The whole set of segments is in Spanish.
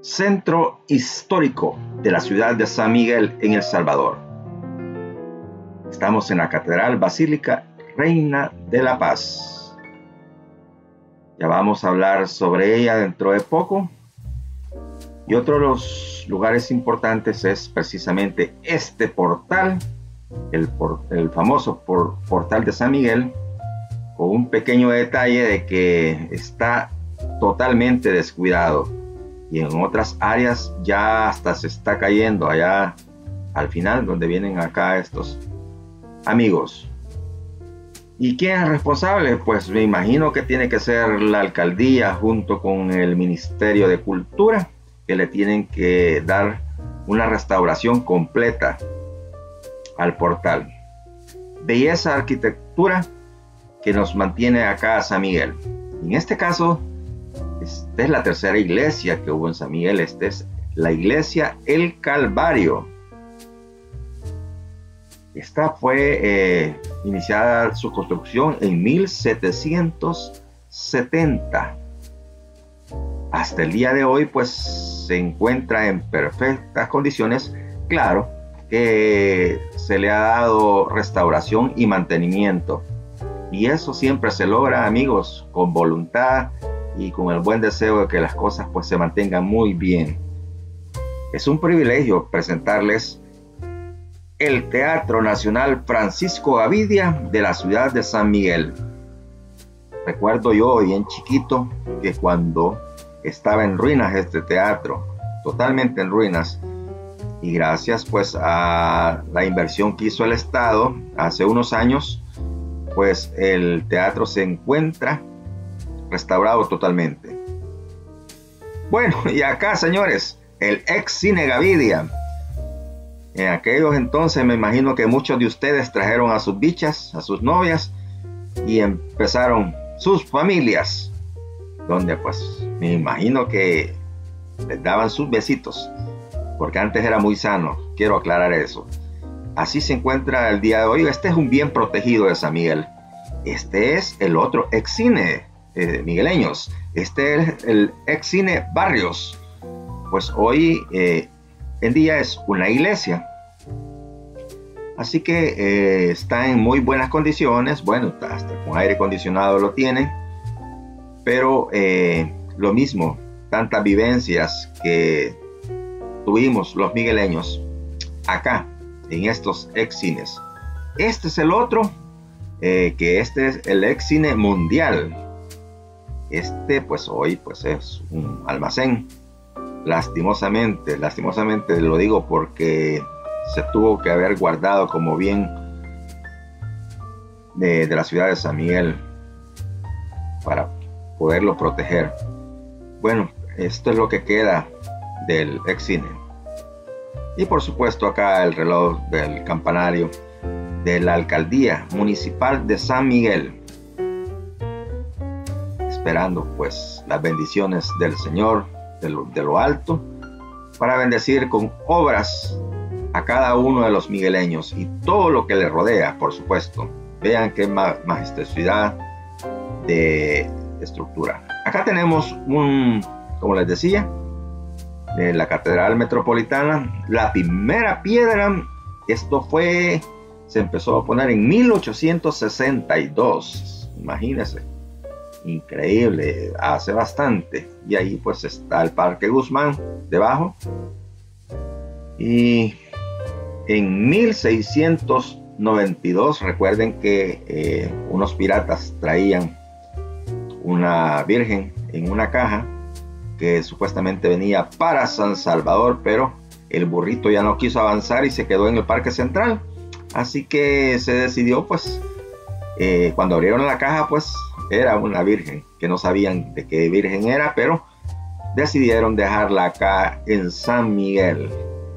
Centro Histórico de la ciudad de San Miguel en El Salvador. Estamos en la Catedral Basílica Reina de la Paz. Ya vamos a hablar sobre ella dentro de poco. Y otro de los lugares importantes es precisamente este portal, el famoso portal de San Miguel, con un pequeño detalle de que está totalmente descuidado y en otras áreas ya hasta se está cayendo allá al final donde vienen acá estos amigos. ¿Y quién es responsable? Pues me imagino que tiene que ser la alcaldía junto con el Ministerio de Cultura, que le tienen que dar una restauración completa al portal. Belleza, arquitectura que nos mantiene acá a San Miguel. En este caso, esta es la tercera iglesia que hubo en San Miguel. Esta es la iglesia El Calvario. Esta fue iniciada su construcción en 1770. Hasta el día de hoy, pues, se encuentra en perfectas condiciones. Claro que se le ha dado restauración y mantenimiento. Y eso siempre se logra, amigos, con voluntad y con el buen deseo de que las cosas pues se mantengan muy bien. Es un privilegio presentarles el Teatro Nacional Francisco Gavidia de la ciudad de San Miguel. Recuerdo yo, bien chiquito, que cuando estaba en ruinas este teatro, totalmente en ruinas, y gracias pues a la inversión que hizo el Estado hace unos años, pues el teatro se encuentra restaurado totalmente. Bueno, y acá, señores, el ex Cine Gavidia. En aquellos entonces me imagino que muchos de ustedes trajeron a sus bichas, a sus novias, y empezaron sus familias, donde pues me imagino que les daban sus besitos, porque antes era muy sano, quiero aclarar eso. Así se encuentra el día de hoy. Este es un bien protegido de San Miguel. Este es el otro ex cine migueleños. Este es el ex cine Barrios. Pues hoy en día es una iglesia. Así que está en muy buenas condiciones. Bueno, hasta con aire acondicionado lo tienen. Pero lo mismo, tantas vivencias que tuvimos los migueleños acá en estos ex cines. Este es el otro, que este es el ex cine Mundial. Este pues hoy pues es un almacén. Lastimosamente lo digo porque se tuvo que haber guardado como bien de la ciudad de San Miguel para poderlo proteger. Bueno, esto es lo que queda del ex cine. Y por supuesto acá el reloj del campanario de la Alcaldía Municipal de San Miguel. Esperando pues las bendiciones del Señor de lo alto para bendecir con obras a cada uno de los migueleños y todo lo que le rodea, por supuesto. Vean qué majestuosidad de estructura. Acá tenemos un, como les decía, de la Catedral Metropolitana, la primera piedra. Esto fue, se empezó a poner en 1862, imagínense, increíble, hace bastante. Y ahí pues está el Parque Guzmán debajo. Y en 1692, recuerden que unos piratas traían una virgen en una caja que supuestamente venía para San Salvador, pero el burrito ya no quiso avanzar y se quedó en el Parque Central. Así que se decidió, pues, cuando abrieron la caja, pues, era una virgen, que no sabían de qué virgen era, pero decidieron dejarla acá en San Miguel.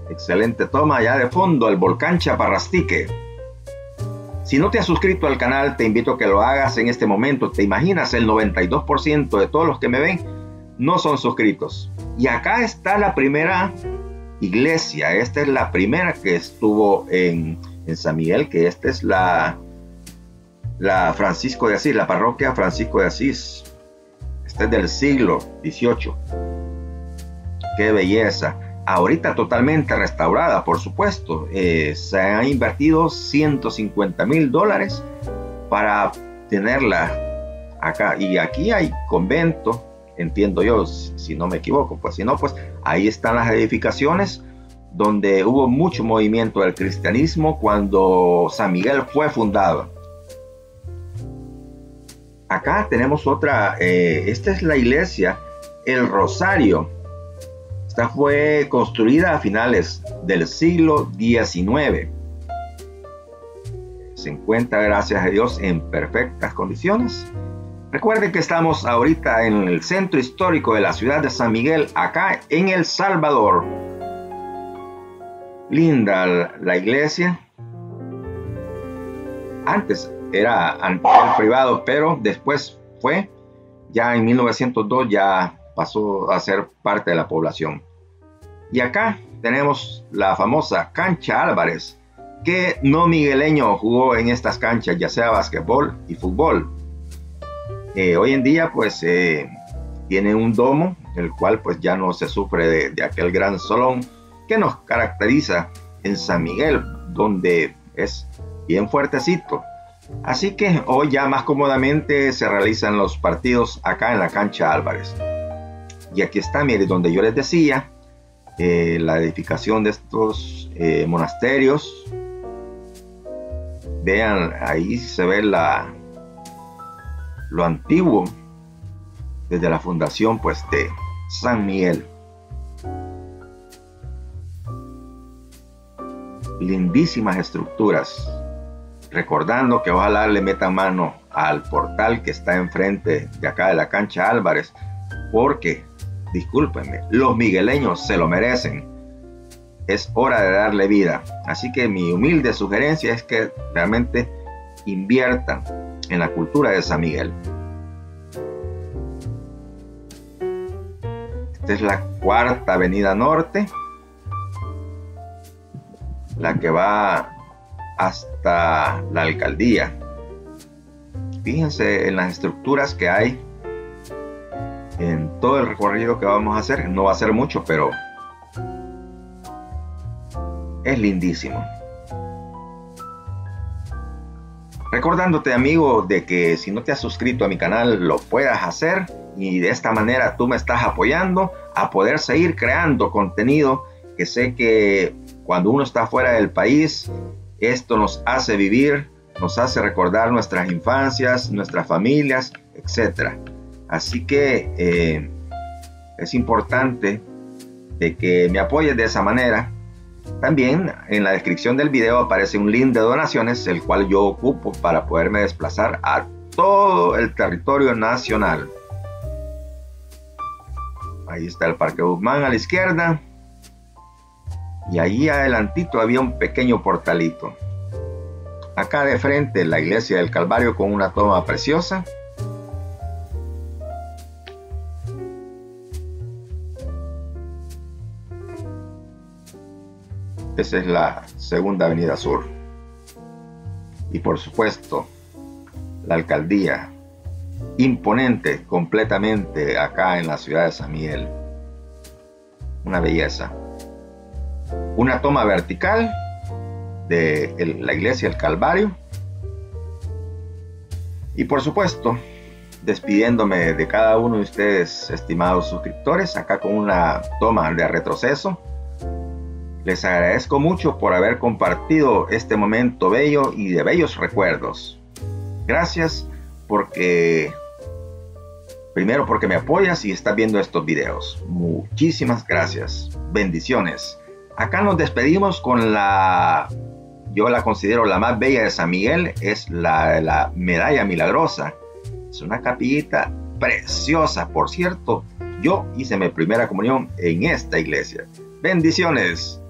Excelente toma allá de fondo, el volcán Chaparrastique. Si no te has suscrito al canal, te invito a que lo hagas en este momento. ¿Te imaginas? El 92% de todos los que me ven no son suscritos. Y acá está la primera iglesia. Esta es la primera que estuvo en San Miguel, que esta es la Francisco de Asís, la parroquia Francisco de Asís. Esta es del siglo XVIII. qué belleza. Ahorita totalmente restaurada, por supuesto. Se han invertido $150.000 para tenerla acá. Y aquí hay convento, entiendo yo, si no me equivoco. Pues si no, pues ahí están las edificaciones donde hubo mucho movimiento del cristianismo cuando San Miguel fue fundado. Acá tenemos otra, esta es la iglesia El Rosario. Esta fue construida a finales del siglo XIX. Se encuentra, gracias a Dios, en perfectas condiciones. Recuerden que estamos ahorita en el centro histórico de la ciudad de San Miguel, acá en El Salvador. Linda la iglesia. Antes era alquiler privado, pero después fue, ya en 1902, ya pasó a ser parte de la población. Y acá tenemos la famosa Cancha Álvarez. ¿Qué no migueleño jugó en estas canchas, ya sea básquetbol y fútbol? Hoy en día pues tiene un domo, el cual pues ya no se sufre de aquel gran solón que nos caracteriza en San Miguel, donde es bien fuertecito. Así que hoy ya más cómodamente se realizan los partidos acá en la Cancha Álvarez. Y aquí está, mire, donde yo les decía, la edificación de estos monasterios. Vean, ahí se ve lo antiguo desde la fundación pues de San Miguel. Lindísimas estructuras. Recordando que ojalá le metan mano al portal que está enfrente de acá de la Cancha Álvarez, porque, discúlpenme, los migueleños se lo merecen. Es hora de darle vida. Así que mi humilde sugerencia es que realmente inviertan en la cultura de San Miguel. Esta es la cuarta avenida norte, la que va hasta la alcaldía. Fíjense en las estructuras que hay en todo el recorrido que vamos a hacer. No va a ser mucho, pero es lindísimo. Recordándote, amigo, de que si no te has suscrito a mi canal, lo puedas hacer, y de esta manera tú me estás apoyando a poder seguir creando contenido, que sé que cuando uno está fuera del país, esto nos hace vivir, nos hace recordar nuestras infancias, nuestras familias, etc. Así que es importante de que me apoyes de esa manera. También en la descripción del video aparece un link de donaciones, el cual yo ocupo para poderme desplazar a todo el territorio nacional. Ahí está el Parque Guzmán a la izquierda. Y allí adelantito había un pequeño portalito. Acá de frente la iglesia del Calvario con una toma preciosa. Esa es la segunda avenida sur. Y por supuesto la alcaldía, imponente completamente acá en la ciudad de San Miguel. Una belleza. Una toma vertical de la iglesia del Calvario. Y por supuesto, despidiéndome de cada uno de ustedes, estimados suscriptores, acá con una toma de retroceso. Les agradezco mucho por haber compartido este momento bello y de bellos recuerdos. Gracias porque, primero, porque me apoyas y estás viendo estos videos. Muchísimas gracias. Bendiciones. Acá nos despedimos con la, yo la considero la más bella de San Miguel, es la Medalla Milagrosa. Es una capillita preciosa. Por cierto, yo hice mi primera comunión en esta iglesia. Bendiciones.